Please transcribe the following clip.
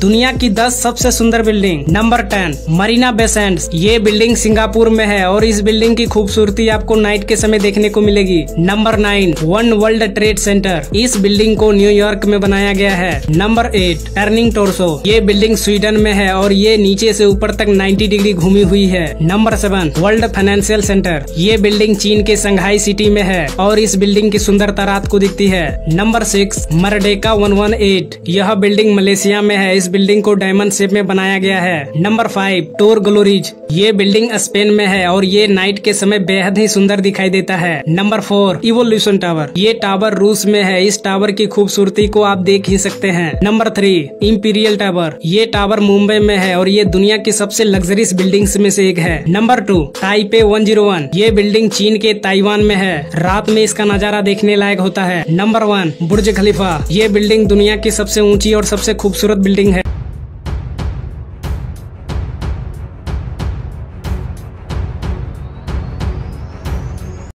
दुनिया की 10 सबसे सुंदर building. Number 10 Marina Bay Sands. ये बिल्डिंग सिंगापुर में है और इस बिल्डिंग की खूबसूरती आपको नाइट के समय देखने को मिलेगी। Number 9 one world trade centre. इस बिल्डिंग को न्यूयॉर्क में बनाया गया है। Number 8 Turning Torso. ये बिल्डिंग स्वीडन में है और ये नीचे से ऊपर तक 90 डिग्री घूमी हुई है। Number 7 world financial centre. ये बिल्डिंग चीन के संघाई सिटी में है और इस बिल्डिंग की सुंदरता रात को दिखती है। Number 6 Merdeka 118। यह बिल्डिंग मलेशिया में है। इस बिल्डिंग को डायमंड शेप में बनाया गया है। Number 5 Torre Glories. ये बिल्डिंग स्पेन में है और ये नाइट के समय बेहद ही सुंदर दिखाई देता है। Number 4 evolution tower. ये टावर रूस में है। इस टावर की खूबसूरती को आप देख ही सकते हैं। Number 3 imperial tower. ये टावर मुंबई में है और ये दुनिया की सबसे लग्जरियस बिल्डिंग्स में से एक है। Number 2 Taipei 101। ये बिल्डिंग चीन के ताइवान में है। रात में इसका नजारा देखने लायक होता है। Number 1 Burj Khalifa. ये बिल्डिंग दुनिया की सबसे ऊंची और सबसे खूबसूरत बिल्डिंग है।